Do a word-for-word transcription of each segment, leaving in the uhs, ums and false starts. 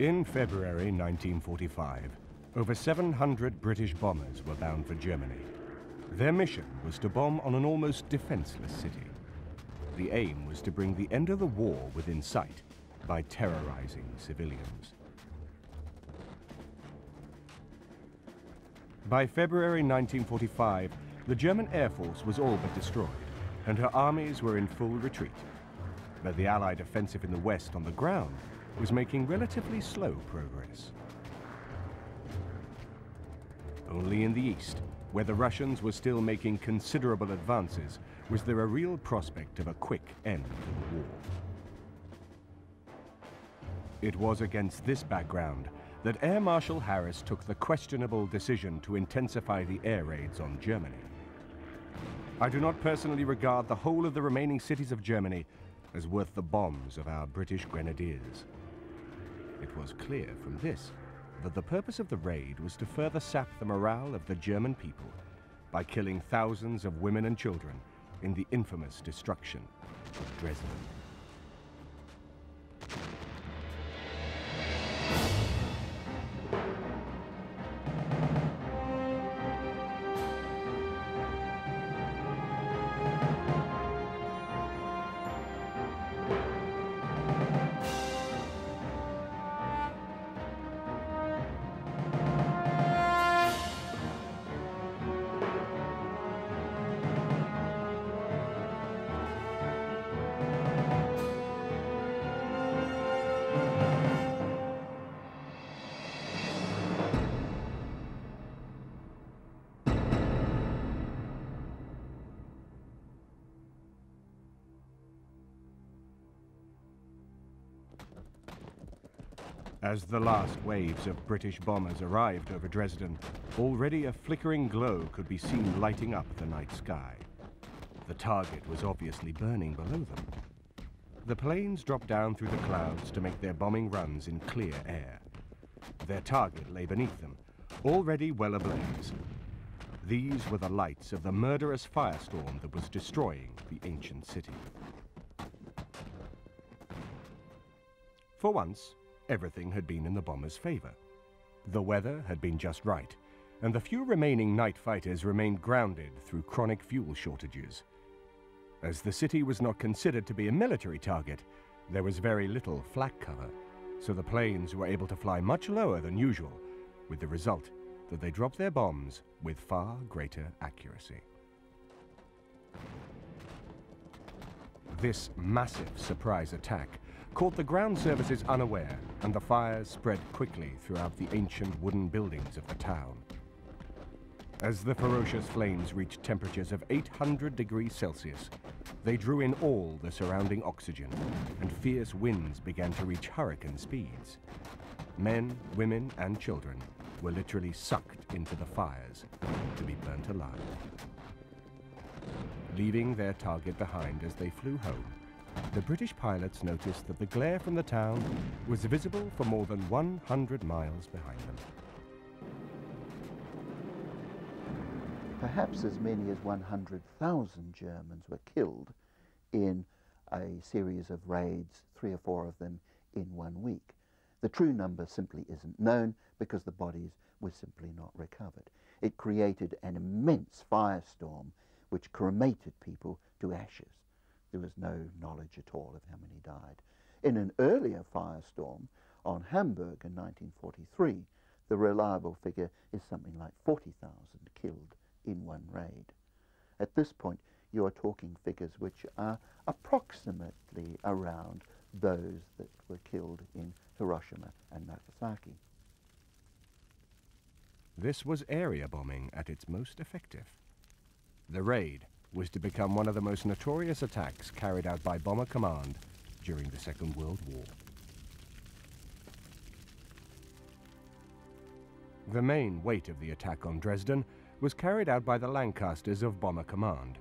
In February nineteen forty-five, over seven hundred British bombers were bound for Germany. Their mission was to bomb on an almost defenseless city. The aim was to bring the end of the war within sight by terrorizing civilians. By February nineteen forty-five, the German Air Force was all but destroyed, and her armies were in full retreat. But the Allied offensive in the West on the ground was making relatively slow progress. Only in the East, where the Russians were still making considerable advances, was there a real prospect of a quick end to the war. It was against this background that Air Marshal Harris took the questionable decision to intensify the air raids on Germany. I do not personally regard the whole of the remaining cities of Germany as worth the bombs of our British grenadiers. It was clear from this that the purpose of the raid was to further sap the morale of the German people by killing thousands of women and children in the infamous destruction of Dresden. As the last waves of British bombers arrived over Dresden, already a flickering glow could be seen lighting up the night sky. The target was obviously burning below them. The planes dropped down through the clouds to make their bombing runs in clear air. Their target lay beneath them, already well ablaze. These were the lights of the murderous firestorm that was destroying the ancient city. For once, everything had been in the bombers' favor. The weather had been just right, and the few remaining night fighters remained grounded through chronic fuel shortages. As the city was not considered to be a military target, there was very little flak cover, so the planes were able to fly much lower than usual, with the result that they dropped their bombs with far greater accuracy. This massive surprise attack caught the ground services unaware, and the fires spread quickly throughout the ancient wooden buildings of the town. As the ferocious flames reached temperatures of eight hundred degrees Celsius, they drew in all the surrounding oxygen, and fierce winds began to reach hurricane speeds. Men, women, and children were literally sucked into the fires to be burnt alive, leaving their target behind as they flew home. The British pilots noticed that the glare from the town was visible for more than one hundred miles behind them. Perhaps as many as one hundred thousand Germans were killed in a series of raids, three or four of them in one week. The true number simply isn't known because the bodies were simply not recovered. It created an immense firestorm which cremated people to ashes. There was no knowledge at all of how many died. In an earlier firestorm on Hamburg in nineteen forty-three, the reliable figure is something like forty thousand killed in one raid. At this point, you are talking figures which are approximately around those that were killed in Hiroshima and Nagasaki. This was area bombing at its most effective. The raid was to become one of the most notorious attacks carried out by Bomber Command during the Second World War. The main weight of the attack on Dresden was carried out by the Lancasters of Bomber Command.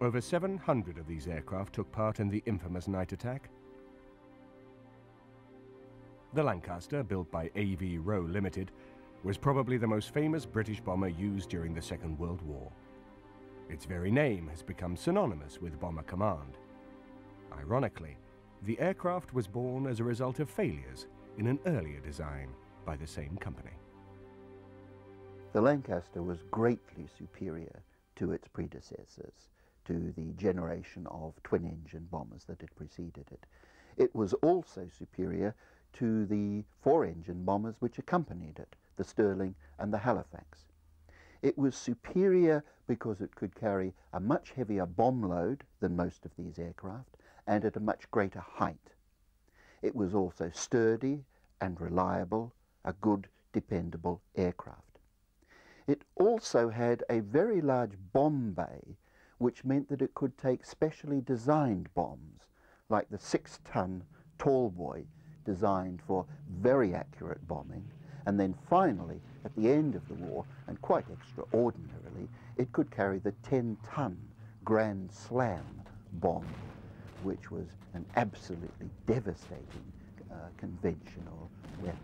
Over seven hundred of these aircraft took part in the infamous night attack. The Lancaster, built by Avro Limited, was probably the most famous British bomber used during the Second World War. Its very name has become synonymous with Bomber Command. Ironically, the aircraft was born as a result of failures in an earlier design by the same company. The Lancaster was greatly superior to its predecessors, to the generation of twin-engine bombers that had preceded it. It was also superior to the four-engine bombers which accompanied it, the Stirling and the Halifax. It was superior because it could carry a much heavier bomb load than most of these aircraft and at a much greater height. It was also sturdy and reliable, a good, dependable aircraft. It also had a very large bomb bay, which meant that it could take specially designed bombs, like the six-ton Tallboy, designed for very accurate bombing. And then finally, at the end of the war, and quite extraordinarily, it could carry the ten-ton Grand Slam bomb, which was an absolutely devastating uh, conventional weapon.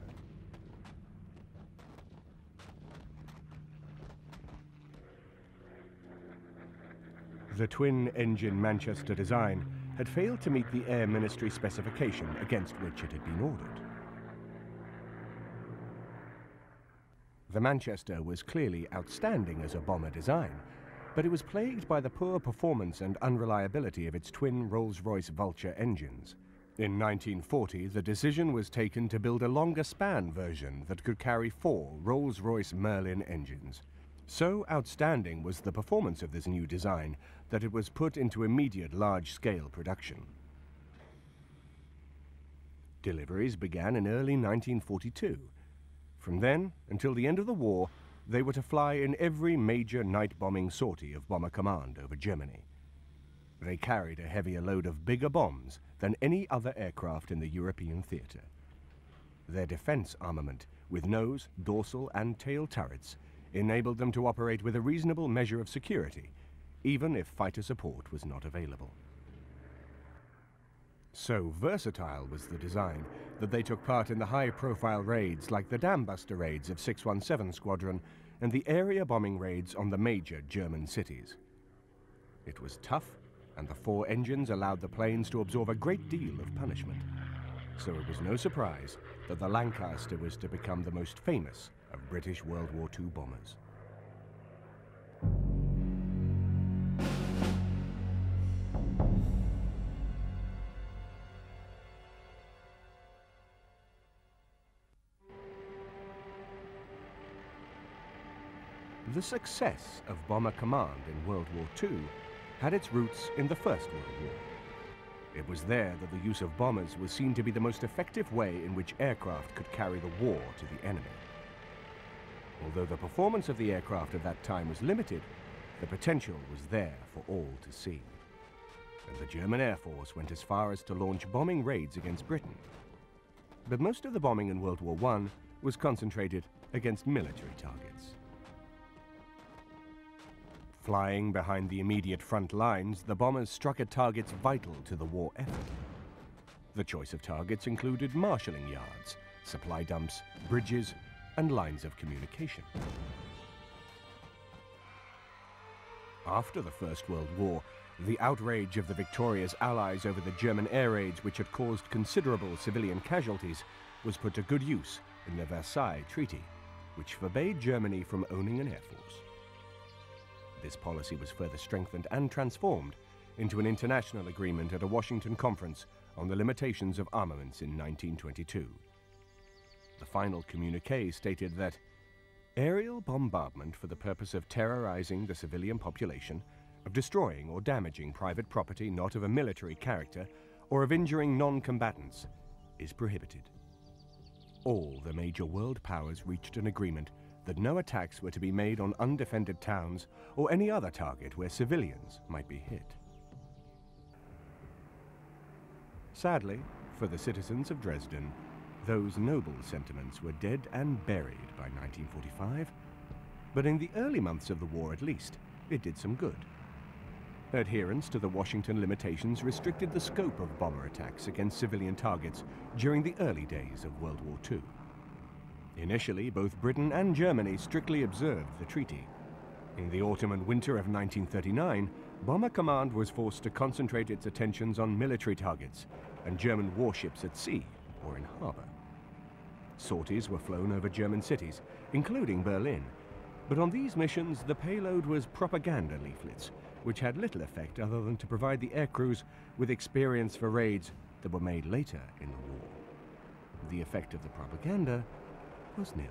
The twin-engine Manchester design had failed to meet the Air Ministry specification against which it had been ordered. The Manchester was clearly outstanding as a bomber design, but it was plagued by the poor performance and unreliability of its twin Rolls-Royce Vulture engines. In nineteen forty, the decision was taken to build a longer span version that could carry four Rolls-Royce Merlin engines. So outstanding was the performance of this new design that it was put into immediate large-scale production. Deliveries began in early nineteen forty-two. From then until the end of the war, they were to fly in every major night bombing sortie of Bomber Command over Germany. They carried a heavier load of bigger bombs than any other aircraft in the European theater. Their defense armament, with nose, dorsal and tail turrets, enabled them to operate with a reasonable measure of security, even if fighter support was not available. So versatile was the design that they took part in the high-profile raids like the Dambuster raids of six one seven Squadron and the area bombing raids on the major German cities. It was tough, and the four engines allowed the planes to absorb a great deal of punishment. So it was no surprise that the Lancaster was to become the most famous of British World War Two bombers. The success of Bomber Command in World War Two had its roots in the First World War. It was there that the use of bombers was seen to be the most effective way in which aircraft could carry the war to the enemy. Although the performance of the aircraft at that time was limited, the potential was there for all to see. And the German Air Force went as far as to launch bombing raids against Britain. But most of the bombing in World War One was concentrated against military targets. Flying behind the immediate front lines, the bombers struck at targets vital to the war effort. The choice of targets included marshalling yards, supply dumps, bridges, and lines of communication. After the First World War, the outrage of the victorious Allies over the German air raids, which had caused considerable civilian casualties, was put to good use in the Versailles Treaty, which forbade Germany from owning an air force. This policy was further strengthened and transformed into an international agreement at a Washington conference on the limitations of armaments in nineteen twenty-two. The final communique stated that aerial bombardment for the purpose of terrorizing the civilian population, of destroying or damaging private property not of a military character, or of injuring non-combatants is prohibited. All the major world powers reached an agreement that no attacks were to be made on undefended towns or any other target where civilians might be hit. Sadly, for the citizens of Dresden, those noble sentiments were dead and buried by nineteen forty-five, but in the early months of the war at least, it did some good. Adherence to the Washington limitations restricted the scope of bomber attacks against civilian targets during the early days of World War Two. Initially, both Britain and Germany strictly observed the treaty. In the autumn and winter of nineteen thirty-nine, Bomber Command was forced to concentrate its attentions on military targets and German warships at sea or in harbor. Sorties were flown over German cities, including Berlin. But on these missions, the payload was propaganda leaflets, which had little effect other than to provide the air crews with experience for raids that were made later in the war. The effect of the propaganda was nil.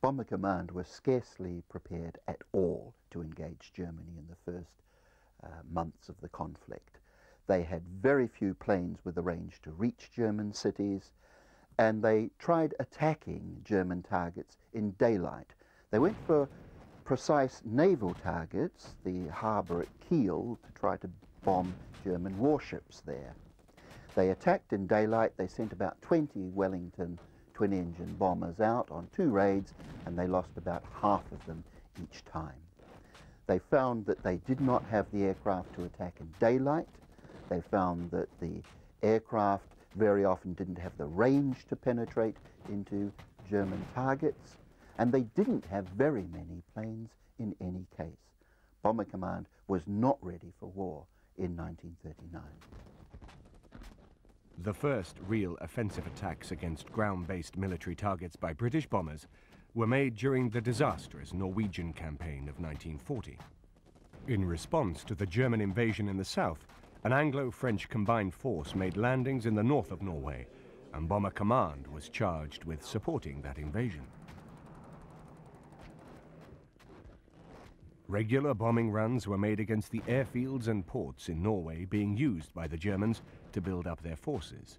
Bomber Command was scarcely prepared at all to engage Germany in the first uh, months of the conflict. They had very few planes with the range to reach German cities, and they tried attacking German targets in daylight. They went for precise naval targets, the harbour at Kiel, to try to bomb German warships there. They attacked in daylight. They sent about twenty Wellington twin-engine bombers out on two raids, and they lost about half of them each time. They found that they did not have the aircraft to attack in daylight. They found that the aircraft very often didn't have the range to penetrate into German targets, and they didn't have very many planes in any case. Bomber Command was not ready for war in nineteen thirty-nine. The first real offensive attacks against ground-based military targets by British bombers were made during the disastrous Norwegian campaign of nineteen forty. In response to the German invasion in the south, an Anglo-French combined force made landings in the north of Norway, and Bomber Command was charged with supporting that invasion. Regular bombing runs were made against the airfields and ports in Norway being used by the Germans to build up their forces.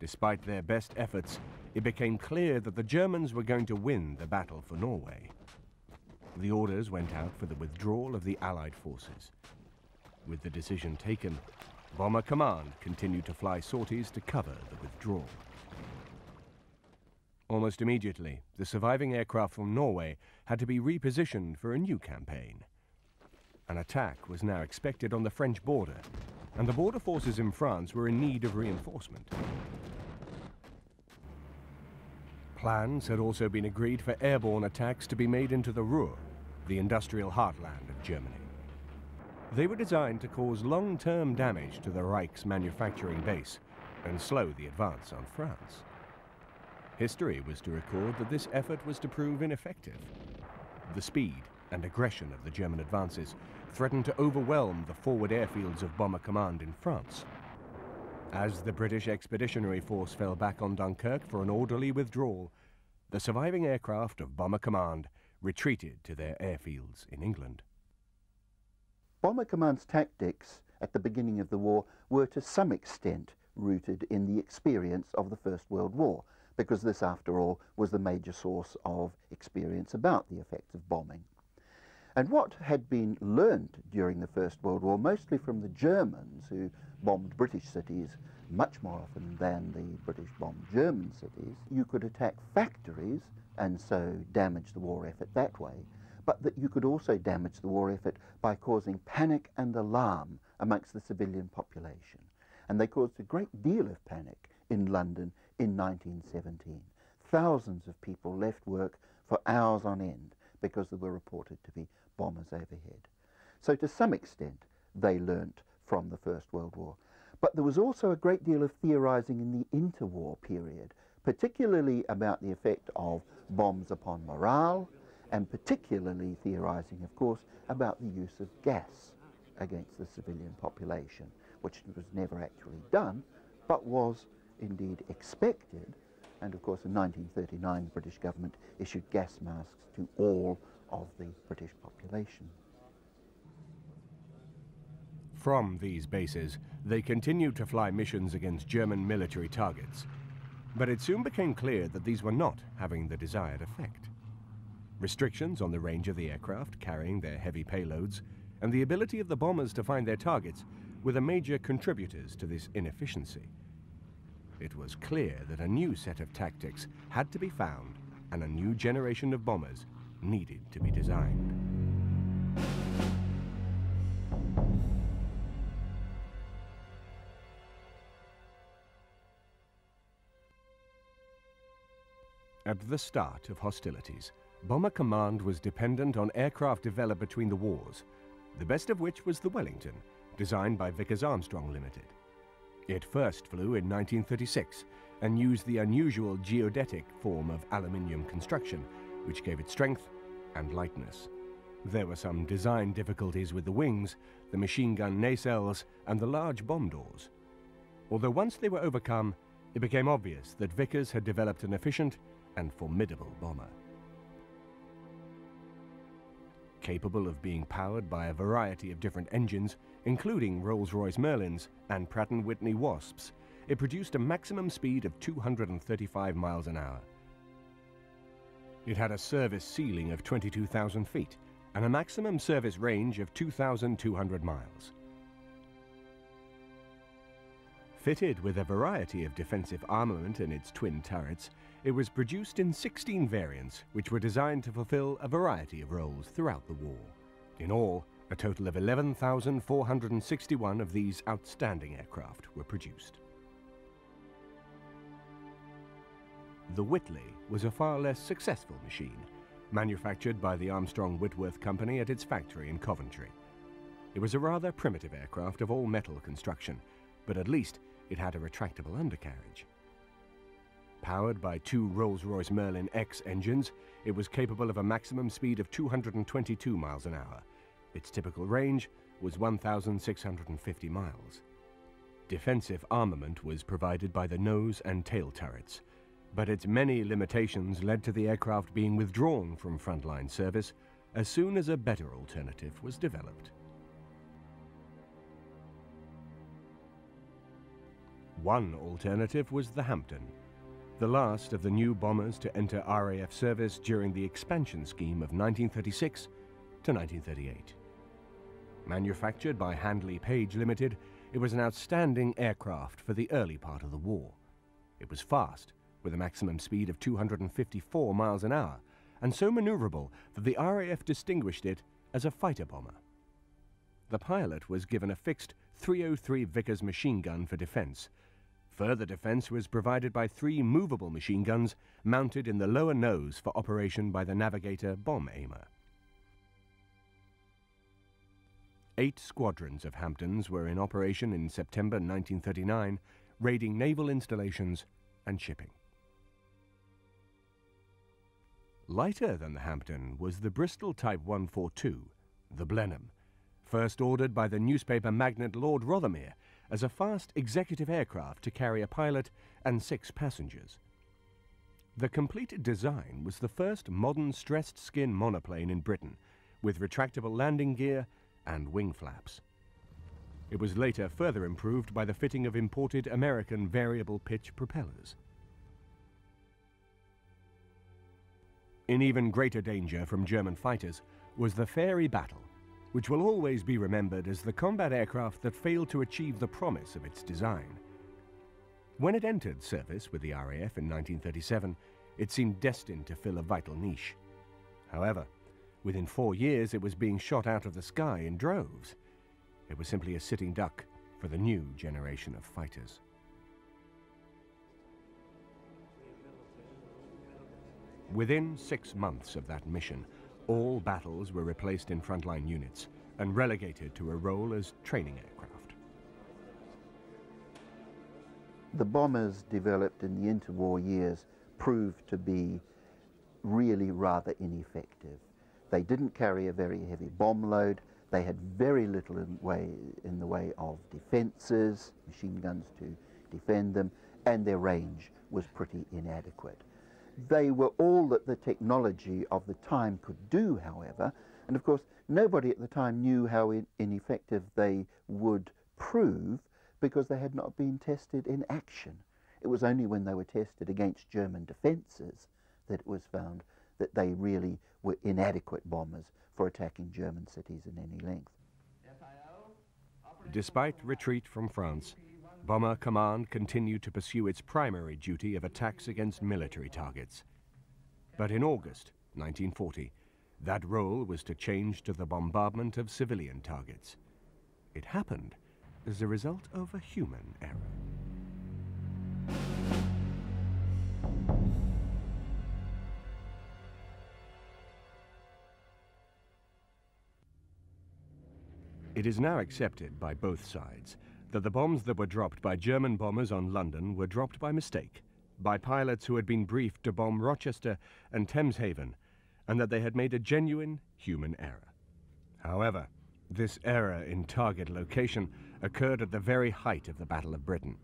Despite their best efforts, it became clear that the Germans were going to win the battle for Norway. The orders went out for the withdrawal of the Allied forces. With the decision taken, Bomber Command continued to fly sorties to cover the withdrawal. Almost immediately, the surviving aircraft from Norway had to be repositioned for a new campaign. An attack was now expected on the French border, and the border forces in France were in need of reinforcement. Plans had also been agreed for airborne attacks to be made into the Ruhr, the industrial heartland of Germany. They were designed to cause long-term damage to the Reich's manufacturing base and slow the advance on France. History was to record that this effort was to prove ineffective. The speed and aggression of the German advances threatened to overwhelm the forward airfields of Bomber Command in France. As the British Expeditionary Force fell back on Dunkirk for an orderly withdrawal, the surviving aircraft of Bomber Command retreated to their airfields in England. Bomber Command's tactics at the beginning of the war were to some extent rooted in the experience of the First World War, because this, after all, was the major source of experience about the effects of bombing. And what had been learned during the First World War, mostly from the Germans, who bombed British cities much more often than the British bombed German cities, you could attack factories and so damage the war effort that way, but that you could also damage the war effort by causing panic and alarm amongst the civilian population. And they caused a great deal of panic in London in nineteen seventeen. Thousands of people left work for hours on end because there were reported to be bombers overhead. So to some extent, they learnt from the First World War. But there was also a great deal of theorising in the interwar period, particularly about the effect of bombs upon morale, and particularly theorising, of course, about the use of gas against the civilian population, which was never actually done, but was indeed expected. And of course, in nineteen thirty-nine, the British government issued gas masks to all of the British population. From these bases, they continued to fly missions against German military targets. But it soon became clear that these were not having the desired effect. Restrictions on the range of the aircraft carrying their heavy payloads and the ability of the bombers to find their targets were the major contributors to this inefficiency. It was clear that a new set of tactics had to be found and a new generation of bombers needed to be designed. At the start of hostilities, Bomber Command was dependent on aircraft developed between the wars, the best of which was the Wellington, designed by Vickers Armstrong Limited. It first flew in nineteen thirty-six and used the unusual geodetic form of aluminium construction, which gave it strength and lightness. There were some design difficulties with the wings, the machine gun nacelles, and the large bomb doors. Although once they were overcome, it became obvious that Vickers had developed an efficient and formidable bomber. Capable of being powered by a variety of different engines, including Rolls-Royce Merlins and Pratt and Whitney Wasps, it produced a maximum speed of two hundred thirty-five miles an hour. It had a service ceiling of twenty-two thousand feet and a maximum service range of two thousand two hundred miles. Fitted with a variety of defensive armament in its twin turrets, it was produced in sixteen variants, which were designed to fulfill a variety of roles throughout the war. In all, a total of eleven thousand four hundred sixty-one of these outstanding aircraft were produced. The Whitley was a far less successful machine, manufactured by the Armstrong Whitworth Company at its factory in Coventry. It was a rather primitive aircraft of all-metal construction, but at least it had a retractable undercarriage. Powered by two Rolls-Royce Merlin X engines, it was capable of a maximum speed of two hundred twenty-two miles an hour. Its typical range was one thousand six hundred fifty miles. Defensive armament was provided by the nose and tail turrets, but its many limitations led to the aircraft being withdrawn from frontline service as soon as a better alternative was developed. One alternative was the Hampton, the last of the new bombers to enter R A F service during the expansion scheme of nineteen thirty-six to nineteen thirty-eight. Manufactured by Handley Page Limited, it was an outstanding aircraft for the early part of the war. It was fast, with a maximum speed of two hundred fifty-four miles an hour, and so maneuverable that the R A F distinguished it as a fighter bomber. The pilot was given a fixed three oh three Vickers machine gun for defense. Further defense was provided by three movable machine guns mounted in the lower nose for operation by the navigator bomb aimer. Eight squadrons of Hamptons were in operation in September nineteen thirty-nine, raiding naval installations and shipping. Lighter than the Hampton was the Bristol Type one forty-two, the Blenheim, first ordered by the newspaper magnate Lord Rothermere as a fast executive aircraft to carry a pilot and six passengers. The completed design was the first modern stressed skin monoplane in Britain, with retractable landing gear and wing flaps. It was later further improved by the fitting of imported American variable pitch propellers. In even greater danger from German fighters was the Fairy Battle, which will always be remembered as the combat aircraft that failed to achieve the promise of its design. When it entered service with the R A F in nineteen thirty-seven, it seemed destined to fill a vital niche. However, within four years it was being shot out of the sky in droves. It was simply a sitting duck for the new generation of fighters. Within six months of that mission, all battles were replaced in frontline units and relegated to a role as training aircraft. The bombers developed in the interwar years proved to be really rather ineffective. They didn't carry a very heavy bomb load. They had very little in, way, in the way of defences, machine guns to defend them, and their range was pretty inadequate. They were all that the technology of the time could do, however, and of course nobody at the time knew how in, ineffective they would prove because they had not been tested in action. It was only when they were tested against German defences that it was found that they really were inadequate bombers for attacking German cities in any length. Despite retreat from France, Bomber Command continued to pursue its primary duty of attacks against military targets. But in August nineteen forty, that role was to change to the bombardment of civilian targets. It happened as a result of a human error. It is now accepted by both sides that the bombs that were dropped by German bombers on London were dropped by mistake, by pilots who had been briefed to bomb Rochester and Thameshaven, and that they had made a genuine human error. However, this error in target location occurred at the very height of the Battle of Britain,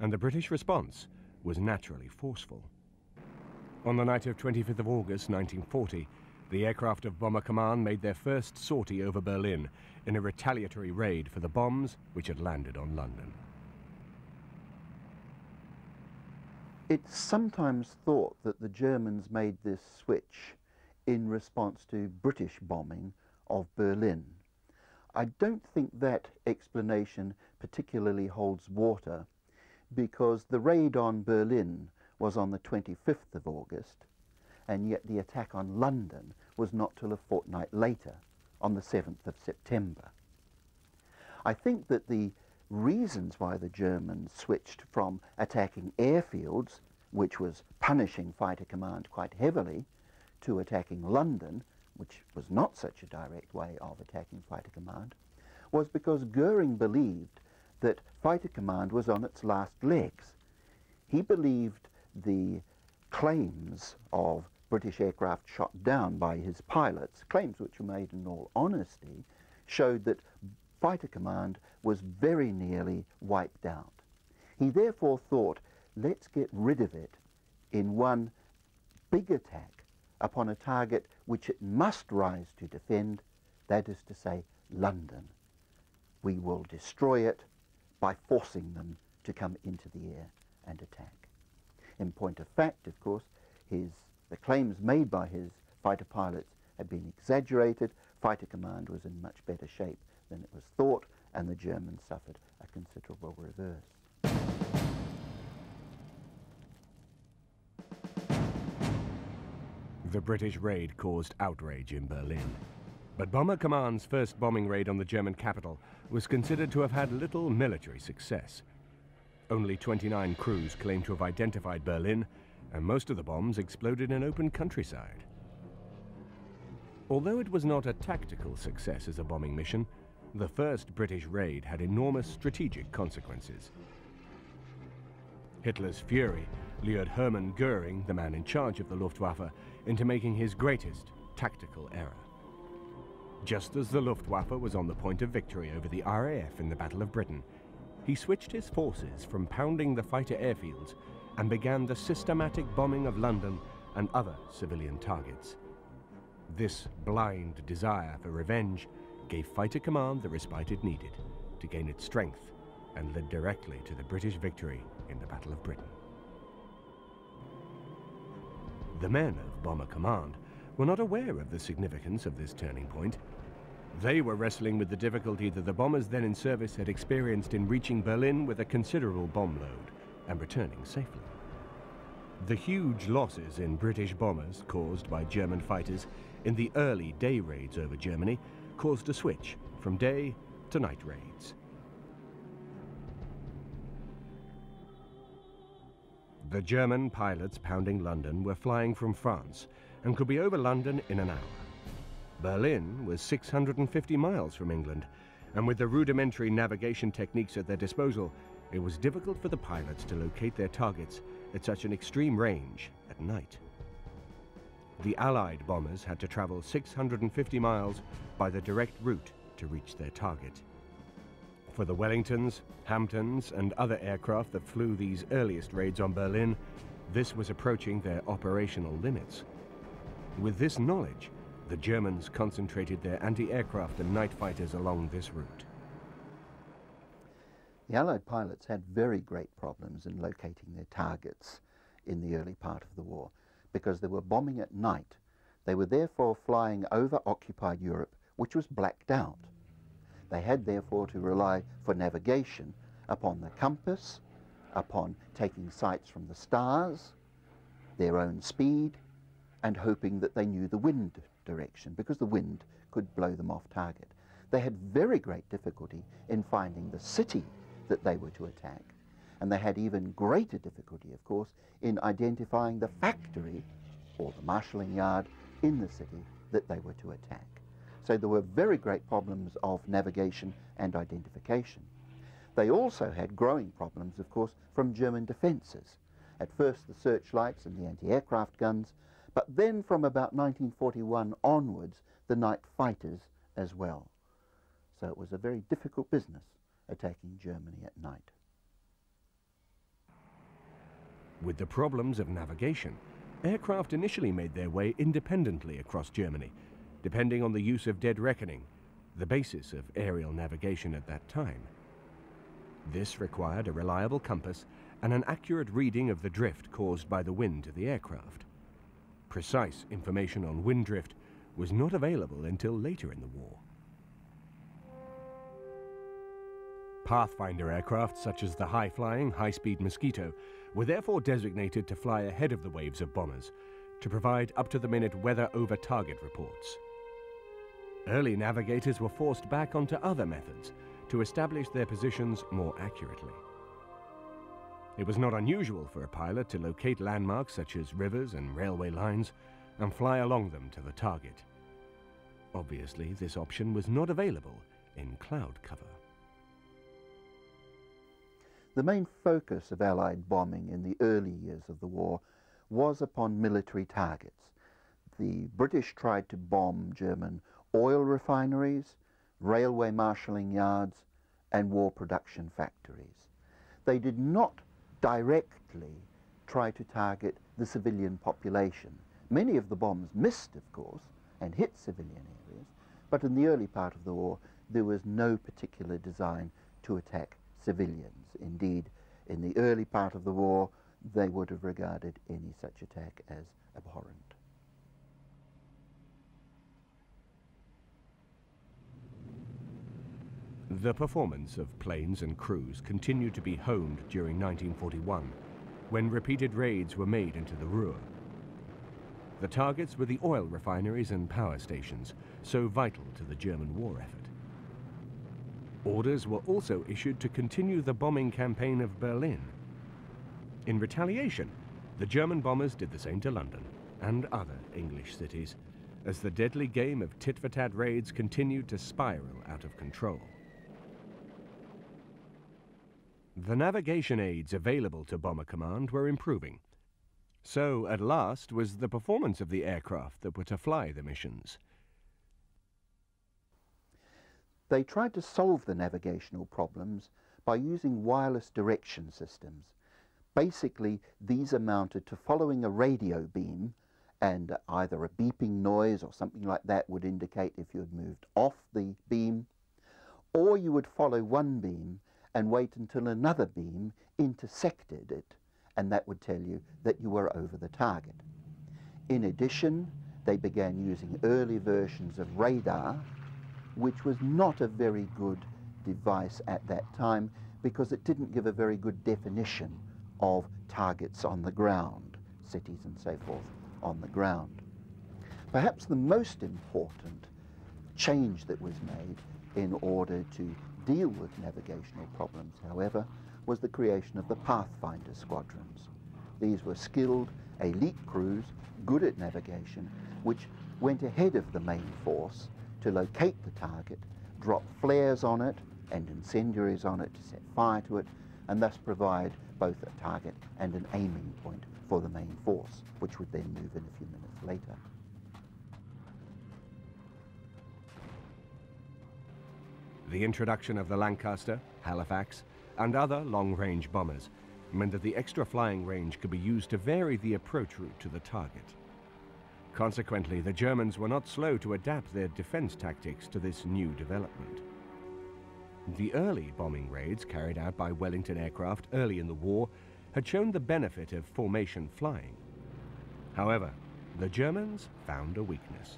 and the British response was naturally forceful. On the night of twenty-fifth of August nineteen forty, the aircraft of Bomber Command made their first sortie over Berlin in a retaliatory raid for the bombs which had landed on London. It's sometimes thought that the Germans made this switch in response to British bombing of Berlin. I don't think that explanation particularly holds water, because the raid on Berlin was on the twenty-fifth of August, and yet the attack on London was not till a fortnight later, on the seventh of September. I think that the reasons why the Germans switched from attacking airfields, which was punishing Fighter Command quite heavily, to attacking London, which was not such a direct way of attacking Fighter Command, was because Goering believed that Fighter Command was on its last legs. He believed the claims of British aircraft shot down by his pilots, claims which were made in all honesty, showed that Fighter Command was very nearly wiped out. He therefore thought, let's get rid of it in one big attack upon a target which it must rise to defend, that is to say, London. We will destroy it by forcing them to come into the air and attack. In point of fact, of course, his, the claims made by his fighter pilots had been exaggerated. Fighter Command was in much better shape than it was thought, and the Germans suffered a considerable reverse. The British raid caused outrage in Berlin. But Bomber Command's first bombing raid on the German capital was considered to have had little military success. Only twenty-nine crews claimed to have identified Berlin, and most of the bombs exploded in open countryside. Although it was not a tactical success as a bombing mission, the first British raid had enormous strategic consequences. Hitler's fury lured Hermann Goering, the man in charge of the Luftwaffe, into making his greatest tactical error. Just as the Luftwaffe was on the point of victory over the R A F in the Battle of Britain, he switched his forces from pounding the fighter airfields and began the systematic bombing of London and other civilian targets. This blind desire for revenge gave Fighter Command the respite it needed to gain its strength and led directly to the British victory in the Battle of Britain. The men of Bomber Command were not aware of the significance of this turning point. They were wrestling with the difficulty that the bombers then in service had experienced in reaching Berlin with a considerable bomb load and returning safely. The huge losses in British bombers caused by German fighters in the early day raids over Germany caused a switch from day to night raids. The German pilots pounding London were flying from France and could be over London in an hour. Berlin was six hundred fifty miles from England, and with the rudimentary navigation techniques at their disposal, it was difficult for the pilots to locate their targets at such an extreme range at night. The Allied bombers had to travel six hundred fifty miles by the direct route to reach their target. For the Wellingtons, Hamptons, and other aircraft that flew these earliest raids on Berlin, this was approaching their operational limits. With this knowledge, the Germans concentrated their anti-aircraft and night fighters along this route. The Allied pilots had very great problems in locating their targets in the early part of the war, because they were bombing at night. They were therefore flying over occupied Europe, which was blacked out. They had therefore to rely for navigation upon the compass, upon taking sights from the stars, their own speed, and hoping that they knew the wind direction, because the wind could blow them off target. They had very great difficulty in finding the city that they were to attack, and they had even greater difficulty, of course, in identifying the factory or the marshalling yard in the city that they were to attack. So there were very great problems of navigation and identification. They also had growing problems, of course, from German defences. At first the searchlights and the anti-aircraft guns, but then from about nineteen forty-one onwards, the night fighters as well. So it was a very difficult business attacking Germany at night. With the problems of navigation, aircraft initially made their way independently across Germany, depending on the use of dead reckoning, the basis of aerial navigation at that time. This required a reliable compass and an accurate reading of the drift caused by the wind to the aircraft. Precise information on wind drift was not available until later in the war. Pathfinder aircraft, such as the high-flying, high-speed Mosquito, were therefore designated to fly ahead of the waves of bombers, to provide up-to-the-minute weather over target reports. Early navigators were forced back onto other methods to establish their positions more accurately. It was not unusual for a pilot to locate landmarks such as rivers and railway lines and fly along them to the target. Obviously, this option was not available in cloud cover. The main focus of Allied bombing in the early years of the war was upon military targets. The British tried to bomb German oil refineries, railway marshalling yards, and war production factories. They did not directly try to target the civilian population. Many of the bombs missed, of course, and hit civilian areas, but in the early part of the war, there was no particular design to attack civilians. Indeed, in the early part of the war, they would have regarded any such attack as abhorrent. The performance of planes and crews continued to be honed during nineteen forty-one, when repeated raids were made into the Ruhr. The targets were the oil refineries and power stations, so vital to the German war effort. Orders were also issued to continue the bombing campaign of Berlin. In retaliation, the German bombers did the same to London and other English cities, as the deadly game of tit-for-tat raids continued to spiral out of control. The navigation aids available to Bomber Command were improving. So, at last, was the performance of the aircraft that were to fly the missions. They tried to solve the navigational problems by using wireless direction systems. Basically, these amounted to following a radio beam, and either a beeping noise or something like that would indicate if you had moved off the beam, or you would follow one beam and wait until another beam intersected it, and that would tell you that you were over the target. In addition, they began using early versions of radar, which was not a very good device at that time because it didn't give a very good definition of targets on the ground, cities and so forth on the ground. Perhaps the most important change that was made in order to deal with navigational problems, however, was the creation of the Pathfinder squadrons. These were skilled elite crews, good at navigation, which went ahead of the main force to locate the target, drop flares on it and incendiaries on it to set fire to it, and thus provide both a target and an aiming point for the main force, which would then move in a few minutes later. The introduction of the Lancaster, Halifax, and other long-range bombers meant that the extra flying range could be used to vary the approach route to the target. Consequently, the Germans were not slow to adapt their defense tactics to this new development. The early bombing raids carried out by Wellington aircraft early in the war had shown the benefit of formation flying. However, the Germans found a weakness.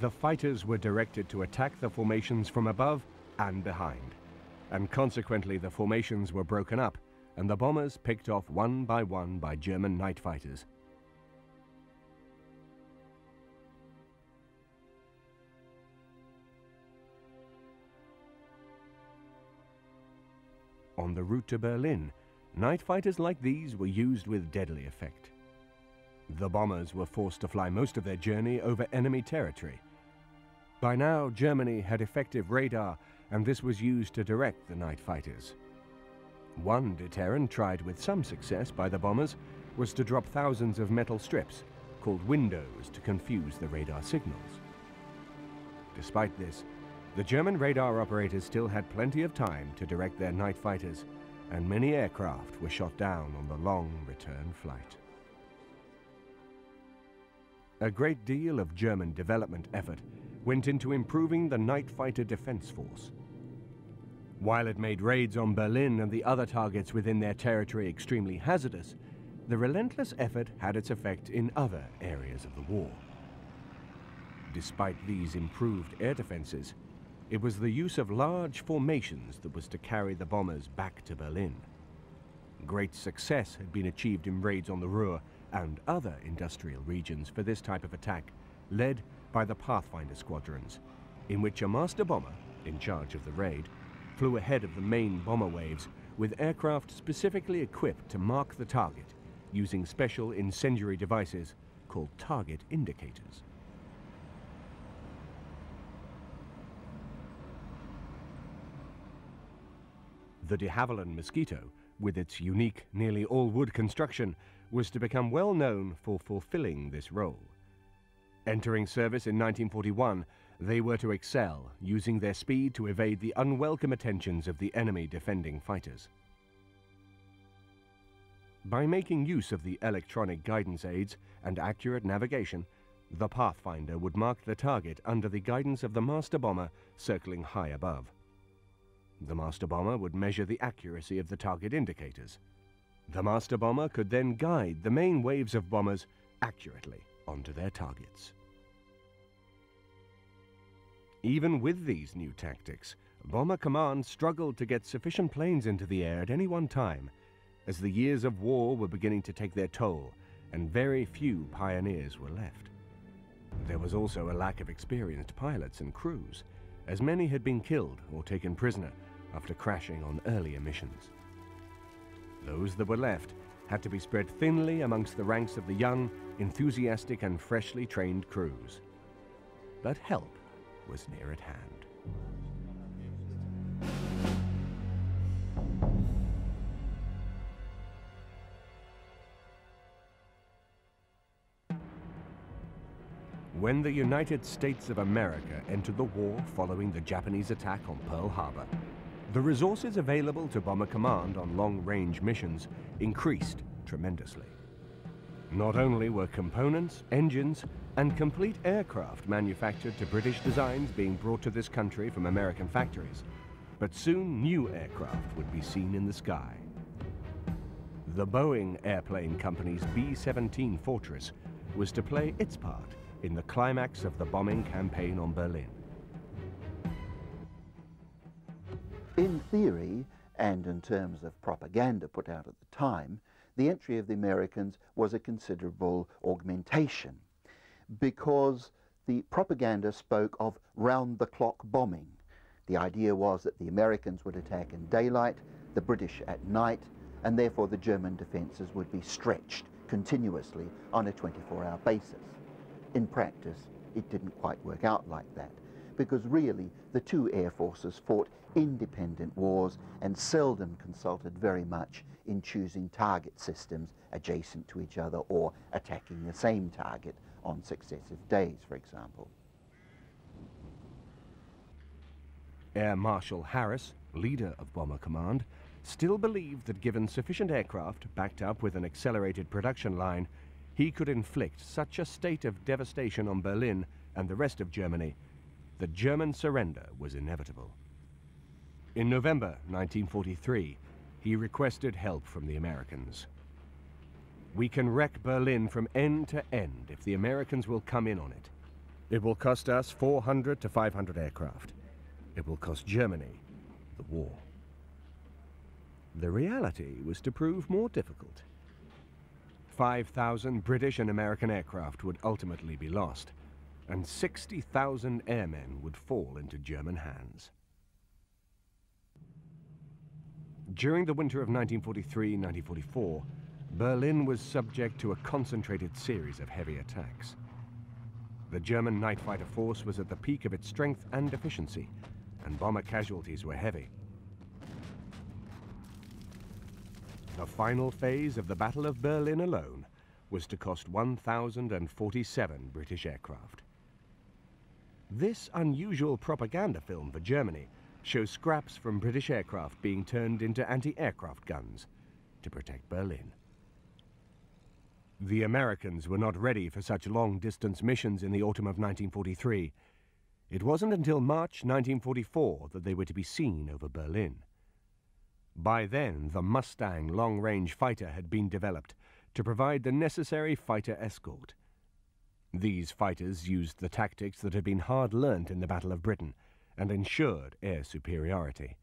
The fighters were directed to attack the formations from above and behind, and consequently the formations were broken up and the bombers picked off one by one by German night fighters. On the route to Berlin, night fighters like these were used with deadly effect. The bombers were forced to fly most of their journey over enemy territory. By now, Germany had effective radar and this was used to direct the night fighters. One deterrent tried with some success by the bombers was to drop thousands of metal strips, called windows, to confuse the radar signals. Despite this, the German radar operators still had plenty of time to direct their night fighters, and many aircraft were shot down on the long return flight. A great deal of German development effort went into improving the night fighter defense force. While it made raids on Berlin and the other targets within their territory extremely hazardous, the relentless effort had its effect in other areas of the war. Despite these improved air defenses, it was the use of large formations that was to carry the bombers back to Berlin. Great success had been achieved in raids on the Ruhr and other industrial regions for this type of attack, led by the Pathfinder squadrons, in which a master bomber, in charge of the raid, flew ahead of the main bomber waves with aircraft specifically equipped to mark the target using special incendiary devices called target indicators. The de Havilland Mosquito, with its unique, nearly all-wood construction, was to become well known for fulfilling this role. Entering service in nineteen forty-one, they were to excel, using their speed to evade the unwelcome attentions of the enemy defending fighters. By making use of the electronic guidance aids and accurate navigation, the Pathfinder would mark the target under the guidance of the master bomber circling high above. The master bomber would measure the accuracy of the target indicators. The master bomber could then guide the main waves of bombers accurately onto their targets. Even with these new tactics, Bomber Command struggled to get sufficient planes into the air at any one time, as the years of war were beginning to take their toll and very few pioneers were left. There was also a lack of experienced pilots and crews, as many had been killed or taken prisoner after crashing on earlier missions. Those that were left had to be spread thinly amongst the ranks of the young, enthusiastic and freshly trained crews. But help was near at hand. When the United States of America entered the war following the Japanese attack on Pearl Harbor, the resources available to Bomber Command on long-range missions increased tremendously. Not only were components, engines, and complete aircraft manufactured to British designs being brought to this country from American factories, but soon new aircraft would be seen in the sky. The Boeing Airplane Company's B seventeen Fortress was to play its part in the climax of the bombing campaign on Berlin. In theory, and in terms of propaganda put out at the time, the entry of the Americans was a considerable augmentation, because the propaganda spoke of round-the-clock bombing. The idea was that the Americans would attack in daylight, the British at night, and therefore the German defences would be stretched continuously on a twenty-four hour basis. In practice, it didn't quite work out like that, because really the two air forces fought independent wars and seldom consulted very much in choosing target systems adjacent to each other or attacking the same target on successive days, for example. Air Marshal Harris, leader of Bomber Command, still believed that given sufficient aircraft backed up with an accelerated production line, he could inflict such a state of devastation on Berlin and the rest of Germany that German surrender was inevitable. In November nineteen forty-three, he requested help from the Americans. "We can wreck Berlin from end to end if the Americans will come in on it. It will cost us four hundred to five hundred aircraft. It will cost Germany the war." The reality was to prove more difficult. five thousand British and American aircraft would ultimately be lost, and sixty thousand airmen would fall into German hands. During the winter of nineteen forty-three nineteen forty-four, Berlin was subject to a concentrated series of heavy attacks. The German night fighter force was at the peak of its strength and efficiency, and bomber casualties were heavy. The final phase of the Battle of Berlin alone was to cost one thousand forty-seven British aircraft. This unusual propaganda film for Germany shows scraps from British aircraft being turned into anti-aircraft guns to protect Berlin. The Americans were not ready for such long-distance missions in the autumn of nineteen forty-three. It wasn't until March nineteen forty-four that they were to be seen over Berlin. By then, the Mustang long-range fighter had been developed to provide the necessary fighter escort. These fighters used the tactics that had been hard learnt in the Battle of Britain and ensured air superiority.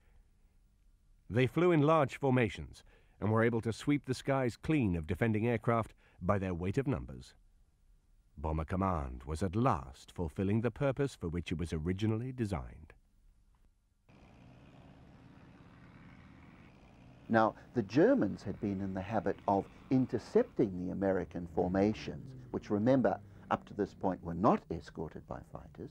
They flew in large formations and were able to sweep the skies clean of defending aircraft by their weight of numbers. Bomber Command was at last fulfilling the purpose for which it was originally designed. Now, the Germans had been in the habit of intercepting the American formations, which, remember, up to this point were not escorted by fighters.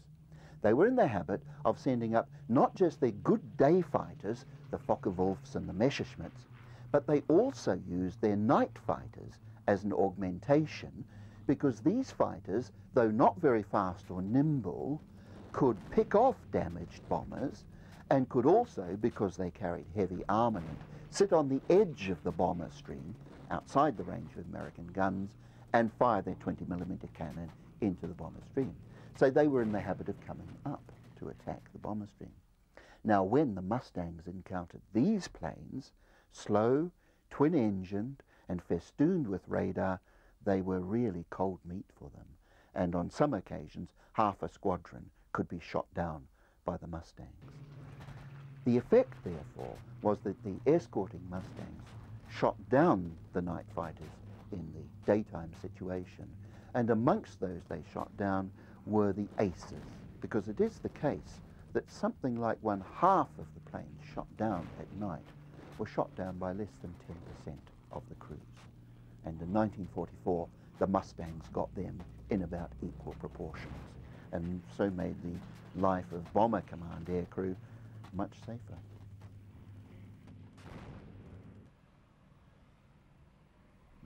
They were in the habit of sending up not just their good day fighters, the Focke-Wulfs and the Messerschmitts, but they also used their night fighters as an augmentation, because these fighters, though not very fast or nimble, could pick off damaged bombers and could also, because they carried heavy armament, sit on the edge of the bomber stream outside the range of American guns and fire their twenty millimeter cannon into the bomber stream. So they were in the habit of coming up to attack the bomber stream. Now, when the Mustangs encountered these planes, slow, twin-engined and festooned with radar, they were really cold meat for them, and on some occasions half a squadron could be shot down by the Mustangs. The effect, therefore, was that the escorting Mustangs shot down the night fighters in the daytime situation, and amongst those they shot down were the aces, because it is the case that something like one half of the planes shot down at night were shot down by less than ten percent of the crews. And in nineteen forty-four, the Mustangs got them in about equal proportions, and so made the life of Bomber Command aircrew much safer.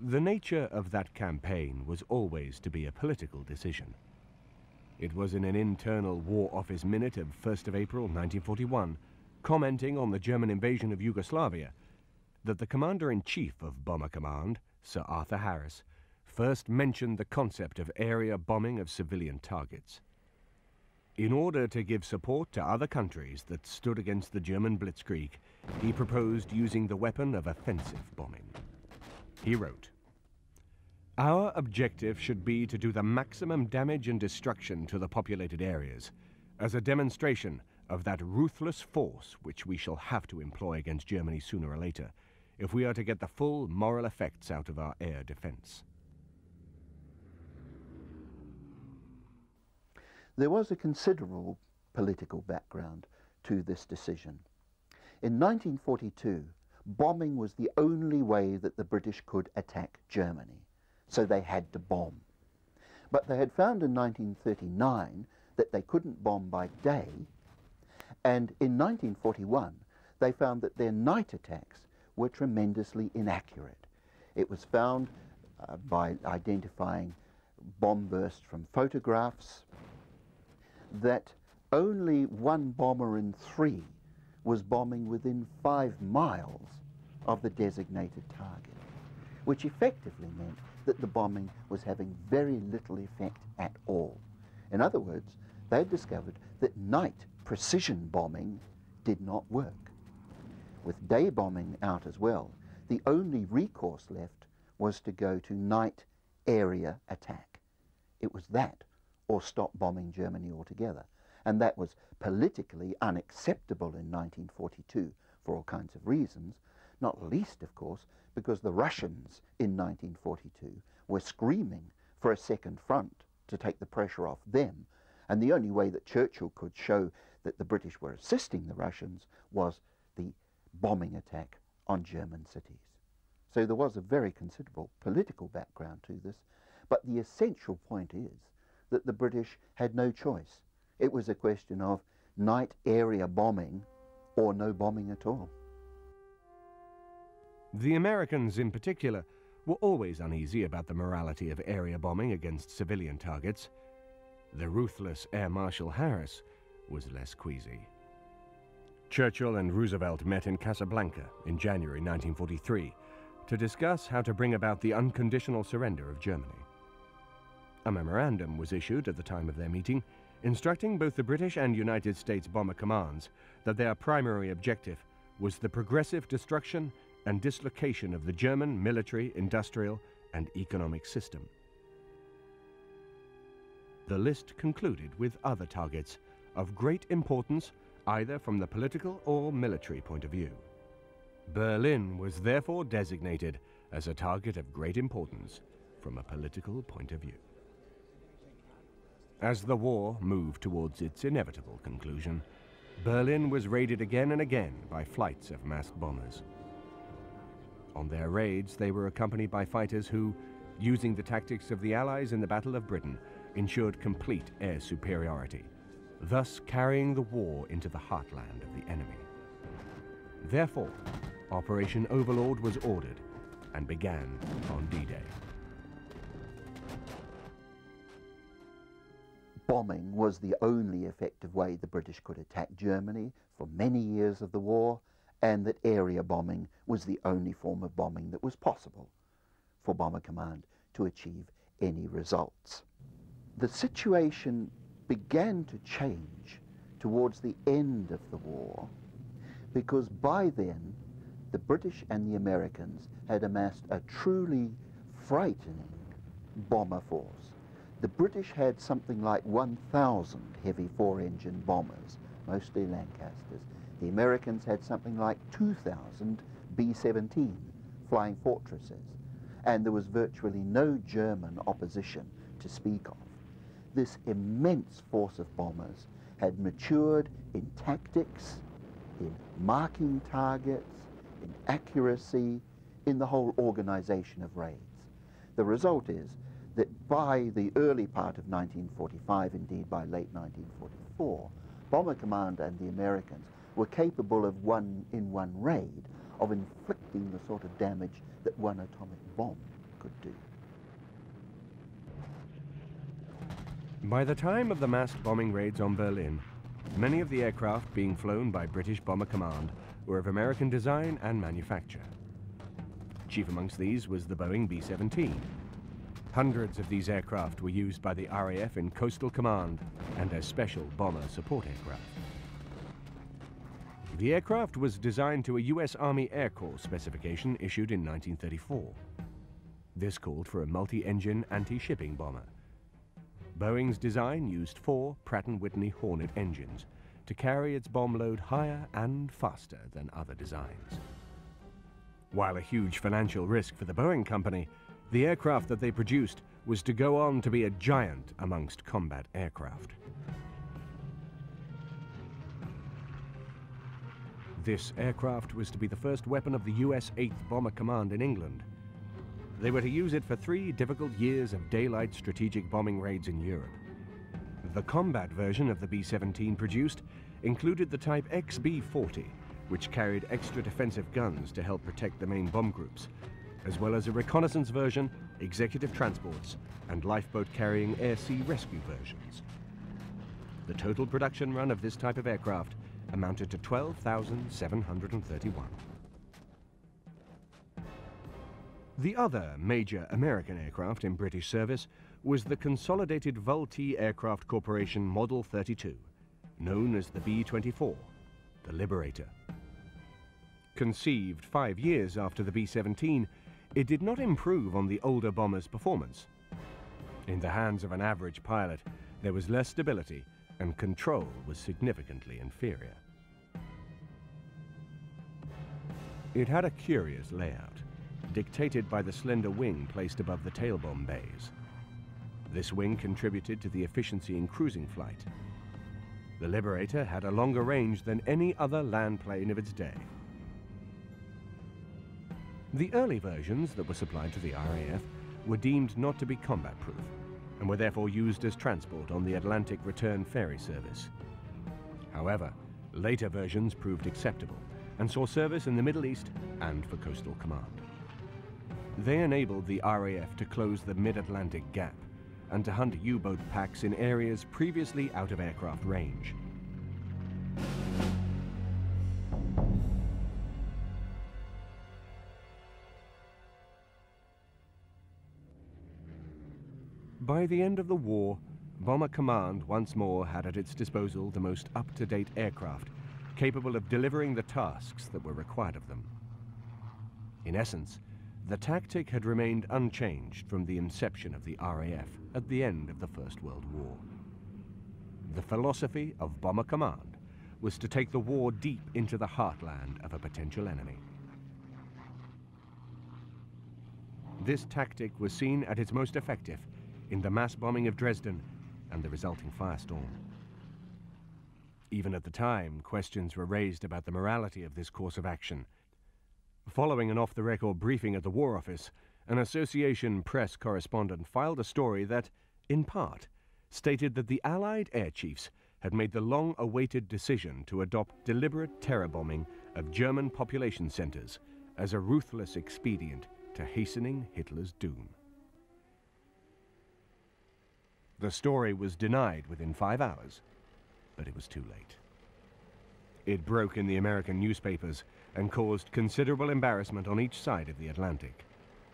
The nature of that campaign was always to be a political decision. It was in an internal War Office minute of first of April nineteen forty-one, commenting on the German invasion of Yugoslavia, that the Commander-in-Chief of Bomber Command, Sir Arthur Harris, first mentioned the concept of area bombing of civilian targets. In order to give support to other countries that stood against the German blitzkrieg, he proposed using the weapon of offensive bombing. He wrote, "Our objective should be to do the maximum damage and destruction to the populated areas, as a demonstration of that ruthless force which we shall have to employ against Germany sooner or later, if we are to get the full moral effects out of our air defense." There was a considerable political background to this decision. In nineteen forty-two, bombing was the only way that the British could attack Germany, so they had to bomb. But they had found in nineteen thirty-nine that they couldn't bomb by day, and in nineteen forty-one, they found that their night attacks were tremendously inaccurate. It was found uh, by identifying bomb bursts from photographs that only one bomber in three was bombing within five miles of the designated target, which effectively meant that the bombing was having very little effect at all. In other words, they had discovered that night precision bombing did not work. With day bombing out as well, the only recourse left was to go to night area attack. It was that or stop bombing Germany altogether, and that was politically unacceptable in nineteen forty-two for all kinds of reasons, not least, of course, because the Russians in nineteen forty-two were screaming for a second front to take the pressure off them, and the only way that Churchill could show that the British were assisting the Russians was the bombing attack on German cities. So there was a very considerable political background to this, but the essential point is that the British had no choice. It was a question of, night area bombing or no bombing at all. The Americans in particular were always uneasy about the morality of area bombing against civilian targets. The ruthless Air Marshal Harris was less queasy. Churchill and Roosevelt met in Casablanca in January nineteen forty-three to discuss how to bring about the unconditional surrender of Germany. A memorandum was issued at the time of their meeting, instructing both the British and United States Bomber Commands that their primary objective was the progressive destruction and dislocation of the German military, industrial, and economic system. The list concluded with other targets of great importance, either from the political or military point of view. Berlin was therefore designated as a target of great importance from a political point of view. As the war moved towards its inevitable conclusion, Berlin was raided again and again by flights of massed bombers. On their raids, they were accompanied by fighters who, using the tactics of the Allies in the Battle of Britain, ensured complete air superiority, thus carrying the war into the heartland of the enemy. Therefore, Operation Overlord was ordered and began on D-Day. Bombing was the only effective way the British could attack Germany for many years of the war, and that area bombing was the only form of bombing that was possible for Bomber Command to achieve any results. The situation began to change towards the end of the war, because by then the British and the Americans had amassed a truly frightening bomber force. The British had something like one thousand heavy four-engine bombers, mostly Lancasters. The Americans had something like two thousand B seventeen Flying Fortresses, and there was virtually no German opposition to speak of. This immense force of bombers had matured in tactics, in marking targets, in accuracy, in the whole organization of raids. The result is that by the early part of nineteen forty-five, indeed by late nineteen forty-four, Bomber Command and the Americans were capable of one, in one raid, of inflicting the sort of damage that one atomic bomb could do. By the time of the massed bombing raids on Berlin, many of the aircraft being flown by British Bomber Command were of American design and manufacture. Chief amongst these was the Boeing B seventeen. Hundreds of these aircraft were used by the R A F in Coastal Command and as special bomber support aircraft. The aircraft was designed to a U S Army Air Corps specification issued in nineteen thirty-four. This called for a multi-engine anti-shipping bomber. Boeing's design used four Pratt and Whitney Hornet engines to carry its bomb load higher and faster than other designs. While a huge financial risk for the Boeing company, the aircraft that they produced was to go on to be a giant amongst combat aircraft. This aircraft was to be the first weapon of the U S eighth Bomber Command in England. They were to use it for three difficult years of daylight strategic bombing raids in Europe. The combat version of the B seventeen produced included the type X B forty, which carried extra defensive guns to help protect the main bomb groups, as well as a reconnaissance version, executive transports, and lifeboat-carrying air-sea rescue versions. The total production run of this type of aircraft amounted to twelve thousand seven hundred thirty-one. The other major American aircraft in British service was the Consolidated Vultee Aircraft Corporation Model thirty-two, known as the B twenty-four, the Liberator. Conceived five years after the B seventeen, it did not improve on the older bomber's performance. In the hands of an average pilot, there was less stability, and control was significantly inferior. It had a curious layout, dictated by the slender wing placed above the tail bomb bays. This wing contributed to the efficiency in cruising flight. The Liberator had a longer range than any other land plane of its day. The early versions that were supplied to the R A F were deemed not to be combat-proof, and were therefore used as transport on the Atlantic Return Ferry Service. However, later versions proved acceptable and saw service in the Middle East and for Coastal Command. They enabled the R A F to close the mid-Atlantic gap and to hunt U-boat packs in areas previously out of aircraft range. By the end of the war, Bomber Command once more had at its disposal the most up-to-date aircraft, capable of delivering the tasks that were required of them. In essence, the tactic had remained unchanged from the inception of the R A F at the end of the First World War. The philosophy of Bomber Command was to take the war deep into the heartland of a potential enemy. This tactic was seen at its most effective in the mass bombing of Dresden and the resulting firestorm. Even at the time, questions were raised about the morality of this course of action. Following an off-the-record briefing at the War Office, an Association Press correspondent filed a story that, in part, stated that the Allied air chiefs had made the long-awaited decision to adopt deliberate terror bombing of German population centers as a ruthless expedient to hastening Hitler's doom. The story was denied within five hours, but it was too late. It broke in the American newspapers and caused considerable embarrassment on each side of the Atlantic.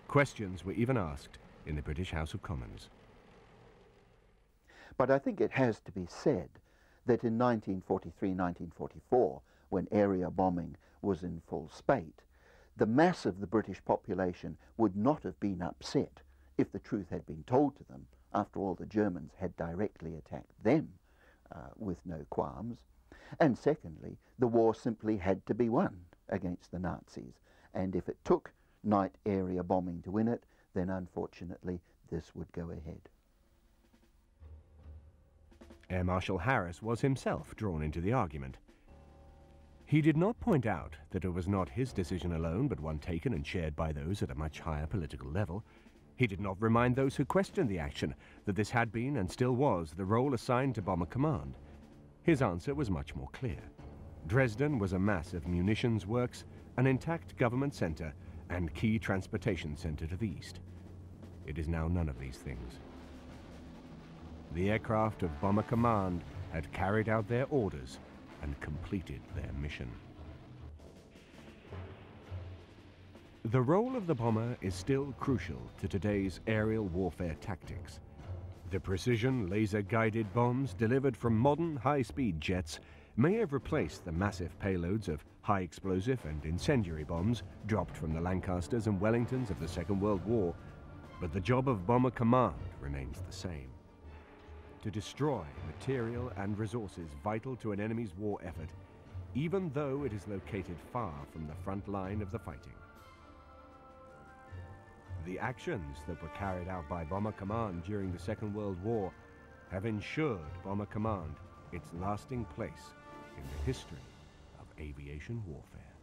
Questions were even asked in the British House of Commons. But I think it has to be said that in nineteen forty-three, nineteen forty-four, when area bombing was in full spate, the mass of the British population would not have been upset if the truth had been told to them. After all, the Germans had directly attacked them uh, with no qualms. And secondly, the war simply had to be won against the Nazis. And if it took night area bombing to win it, then unfortunately this would go ahead. Air Marshal Harris was himself drawn into the argument. He did not point out that it was not his decision alone, but one taken and shared by those at a much higher political level. He did not remind those who questioned the action that this had been and still was the role assigned to Bomber Command. His answer was much more clear. Dresden was a mass of munitions works, an intact government center, and key transportation center to the east. It is now none of these things. The aircraft of Bomber Command had carried out their orders and completed their mission. The role of the bomber is still crucial to today's aerial warfare tactics. The precision, laser-guided bombs delivered from modern high-speed jets may have replaced the massive payloads of high-explosive and incendiary bombs dropped from the Lancasters and Wellingtons of the Second World War, but the job of Bomber Command remains the same. To destroy material and resources vital to an enemy's war effort, even though it is located far from the front line of the fighting. The actions that were carried out by Bomber Command during the Second World War have ensured Bomber Command its lasting place in the history of aviation warfare.